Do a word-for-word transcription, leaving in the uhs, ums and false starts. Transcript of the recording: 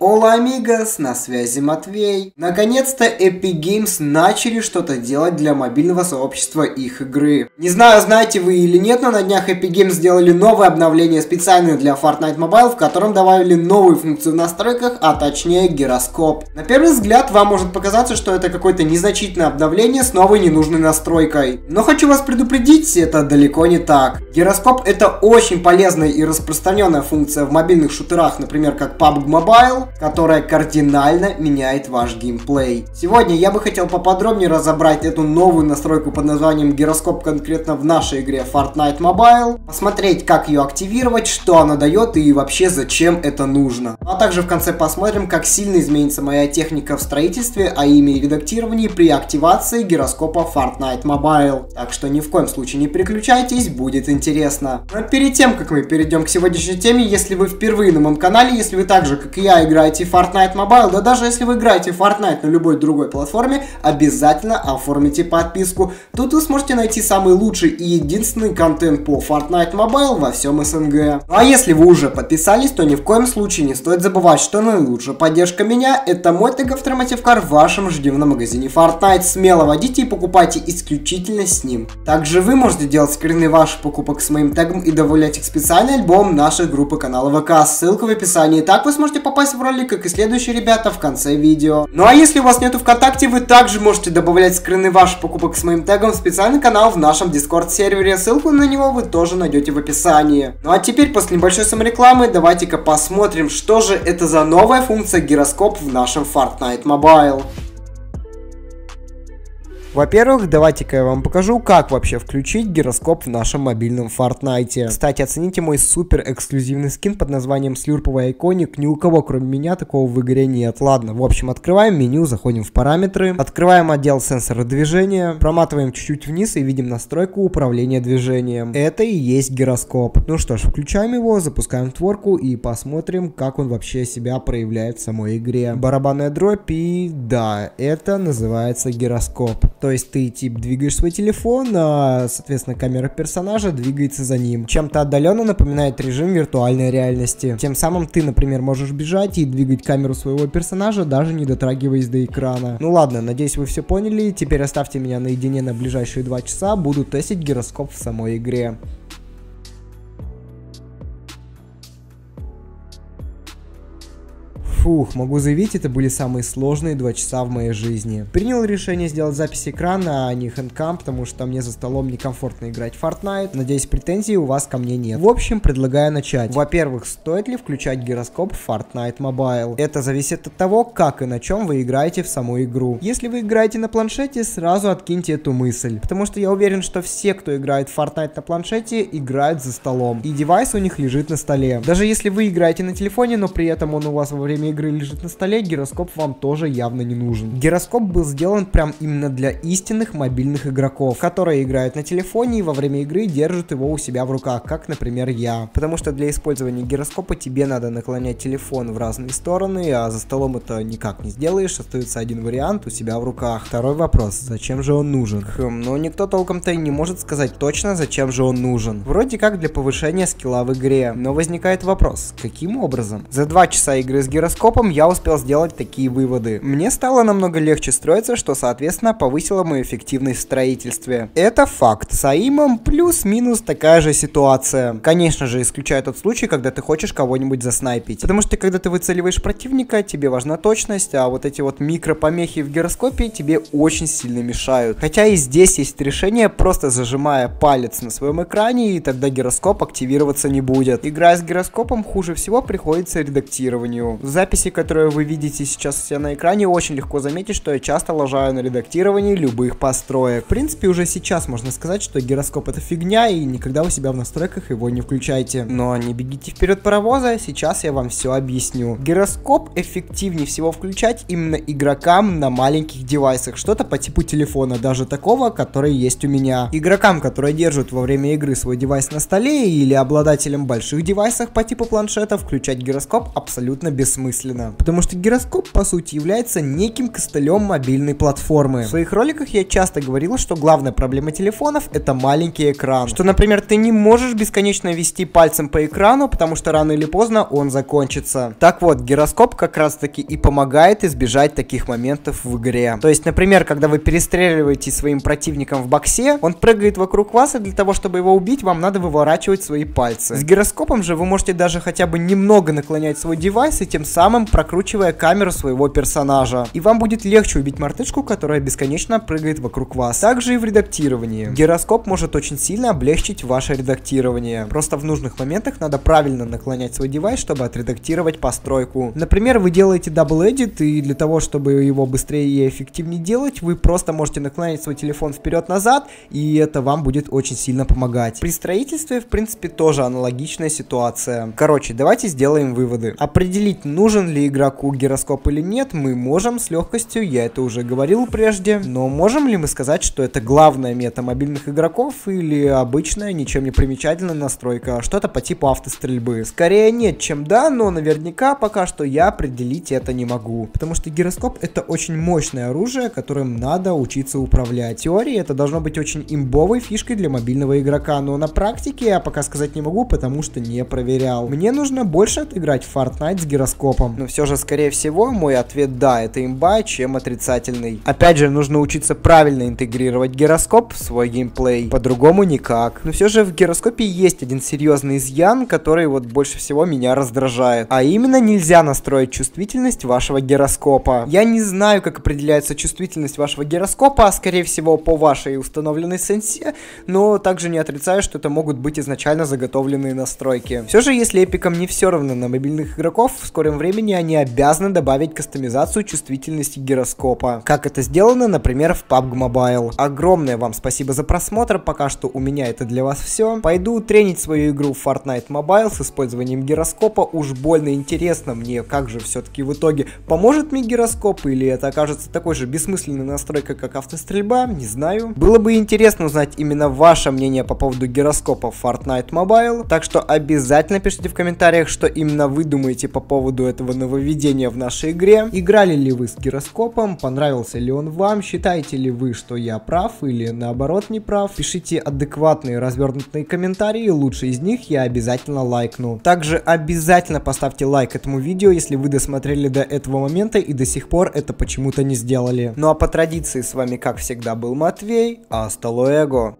Ола, амигос, на связи Матвей. Наконец-то Epic Games начали что-то делать для мобильного сообщества их игры. Не знаю, знаете вы или нет, но на днях Epic Games сделали новое обновление специально для Fortnite Mobile, в котором добавили новую функцию в настройках, а точнее гироскоп. На первый взгляд вам может показаться, что это какое-то незначительное обновление с новой ненужной настройкой. Но хочу вас предупредить, это далеко не так. Гироскоп — это очень полезная и распространенная функция в мобильных шутерах, например, как пабг Mobile, которая кардинально меняет ваш геймплей. Сегодня я бы хотел поподробнее разобрать эту новую настройку под названием гироскоп конкретно в нашей игре Fortnite Mobile, посмотреть, как ее активировать, что она дает и вообще зачем это нужно. А также в конце посмотрим, как сильно изменится моя техника в строительстве, а имя и редактировании при активации гироскопа Fortnite Mobile. Так что ни в коем случае не переключайтесь, будет интересно. Но перед тем, как мы перейдем к сегодняшней теме, если вы впервые на моем канале, если вы так же, как и я, играете играете в Fortnite Mobile, да даже если вы играете в Fortnite на любой другой платформе, обязательно оформите подписку. Тут вы сможете найти самый лучший и единственный контент по Fortnite Mobile во всем СНГ. Ну а если вы уже подписались, то ни в коем случае не стоит забывать, что наилучшая поддержка меня — это мой тегавтор mattewkar в вашем ежедневном магазине Fortnite. Смело водите и покупайте исключительно с ним. Также вы можете делать скрины ваших покупок с моим тегом и добавлять их в специальный альбом нашей группы канала ВК, ссылка в описании. Так вы сможете попасть в как и следующие ребята в конце видео. Ну а если у вас нету ВКонтакте, вы также можете добавлять скрины ваших покупок с моим тегом в специальный канал в нашем Дискорд сервере, ссылку на него вы тоже найдете в описании. Ну а теперь после небольшой саморекламы давайте-ка посмотрим, что же это за новая функция гироскоп в нашем Fortnite Mobile. Во-первых, давайте-ка я вам покажу, как вообще включить гироскоп в нашем мобильном Fortnite. Кстати, оцените мой супер эксклюзивный скин под названием Слюрповый иконик. Ни у кого, кроме меня, такого в игре нет. Ладно, в общем, открываем меню, заходим в параметры, открываем отдел сенсора движения, проматываем чуть-чуть вниз и видим настройку управления движением. Это и есть гироскоп. Ну что ж, включаем его, запускаем творку и посмотрим, как он вообще себя проявляет в самой игре. Барабанная дробь и... да, это называется гироскоп. То есть ты типа двигаешь свой телефон, а соответственно камера персонажа двигается за ним. Чем-то отдаленно напоминает режим виртуальной реальности. Тем самым ты, например, можешь бежать и двигать камеру своего персонажа, даже не дотрагиваясь до экрана. Ну ладно, надеюсь, вы все поняли. Теперь оставьте меня наедине на ближайшие два часа, буду тестить гироскоп в самой игре. Фух, могу заявить, это были самые сложные два часа в моей жизни. Принял решение сделать запись экрана, а не хэндкам, потому что мне за столом некомфортно играть в Fortnite. Надеюсь, претензий у вас ко мне нет. В общем, предлагаю начать. Во-первых, стоит ли включать гироскоп в Fortnite Mobile? Это зависит от того, как и на чем вы играете в саму игру. Если вы играете на планшете, сразу откиньте эту мысль. Потому что я уверен, что все, кто играет в Fortnite на планшете, играют за столом. И девайс у них лежит на столе. Даже если вы играете на телефоне, но при этом он у вас во время игры лежит на столе, гироскоп вам тоже явно не нужен. Гироскоп был сделан прям именно для истинных мобильных игроков, которые играют на телефоне и во время игры держат его у себя в руках, как, например, я. Потому что для использования гироскопа тебе надо наклонять телефон в разные стороны, а за столом это никак не сделаешь, остается один вариант — у себя в руках. Второй вопрос: зачем же он нужен? Хм, но никто толком-то и не может сказать точно, зачем же он нужен. Вроде как для повышения скилла в игре, но возникает вопрос: каким образом? За два часа игры с гироскопом я успел сделать такие выводы. Мне стало намного легче строиться, что соответственно повысило мою эффективность в строительстве. Это факт. С аимом плюс-минус такая же ситуация. Конечно же, исключая тот случай, когда ты хочешь кого-нибудь заснайпить. Потому что когда ты выцеливаешь противника, тебе важна точность, а вот эти вот микропомехи в гироскопе тебе очень сильно мешают. Хотя и здесь есть решение, просто зажимая палец на своем экране, и тогда гироскоп активироваться не будет. Играя с гироскопом хуже всего приходится редактированию. Запись, которые вы видите сейчас у себя на экране, очень легко заметить, что я часто лажаю на редактировании любых построек. В принципе, уже сейчас можно сказать, что гироскоп — это фигня, и никогда у себя в настройках его не включайте. Но не бегите вперед паровоза, сейчас я вам все объясню. Гироскоп эффективнее всего включать именно игрокам на маленьких девайсах, что-то по типу телефона, даже такого, который есть у меня. Игрокам, которые держат во время игры свой девайс на столе, или обладателям больших девайсов по типу планшета, включать гироскоп абсолютно бессмысленно. бессмысленно, потому что гироскоп по сути является неким костылем мобильной платформы. В своих роликах я часто говорил, что главная проблема телефонов — это маленький экран. Что, например, ты не можешь бесконечно вести пальцем по экрану, потому что рано или поздно он закончится. Так вот, гироскоп как раз таки и помогает избежать таких моментов в игре. То есть, например, когда вы перестреливаете своим противником в боксе, он прыгает вокруг вас, и для того, чтобы его убить, вам надо выворачивать свои пальцы. С гироскопом же вы можете даже хотя бы немного наклонять свой девайс, и тем самым прокручивая камеру своего персонажа. И вам будет легче убить мартышку, которая бесконечно прыгает вокруг вас. Также и в редактировании. Гироскоп может очень сильно облегчить ваше редактирование. Просто в нужных моментах надо правильно наклонять свой девайс, чтобы отредактировать постройку. Например, вы делаете дабл-эдит, и для того, чтобы его быстрее и эффективнее делать, вы просто можете наклонять свой телефон вперед-назад, и это вам будет очень сильно помогать. При строительстве, в принципе, тоже аналогичная ситуация. Короче, давайте сделаем выводы. Определить, нужен ли игроку гироскоп или нет, мы можем с легкостью, я это уже говорил прежде, но можем ли мы сказать, что это главная мета мобильных игроков или обычная, ничем не примечательная настройка, что-то по типу автострельбы? Скорее нет, чем да, но наверняка пока что я определить это не могу, потому что гироскоп — это очень мощное оружие, которым надо учиться управлять. В теории это должно быть очень имбовой фишкой для мобильного игрока, но на практике я пока сказать не могу, потому что не проверял. Мне нужно больше отыграть в Fortnite с гироскопом, но все же, скорее всего, мой ответ да, это имба, чем отрицательный. Опять же, нужно учиться правильно интегрировать гироскоп в свой геймплей, по-другому никак. Но все же в гироскопе есть один серьезный изъян, который вот больше всего меня раздражает, а именно нельзя настроить чувствительность вашего гироскопа. Я не знаю, как определяется чувствительность вашего гироскопа, а скорее всего по вашей установленной сенсе, но также не отрицаю, что это могут быть изначально заготовленные настройки. Все же, если эпикам не все равно на мобильных игроков, в скором времени они обязаны добавить кастомизацию чувствительности гироскопа, как это сделано, например, в пабг мобайл. Огромное вам спасибо за просмотр, пока что у меня это для вас все. Пойду тренить свою игру в фортнайт мобайл с использованием гироскопа, уж больно интересно мне, как же все-таки в итоге поможет мне гироскоп, или это окажется такой же бессмысленной настройкой, как автострельба, не знаю. Было бы интересно узнать именно ваше мнение по поводу гироскопа в фортнайт мобайл, так что обязательно пишите в комментариях, что именно вы думаете по поводу этого нововведения в нашей игре. Играли ли вы с гироскопом, понравился ли он вам, считаете ли вы, что я прав или наоборот не прав? Пишите адекватные развернутые комментарии, лучшие из них я обязательно лайкну. Также обязательно поставьте лайк этому видео, если вы досмотрели до этого момента и до сих пор это почему-то не сделали. Ну а по традиции с вами как всегда был Матвей, hasta luego.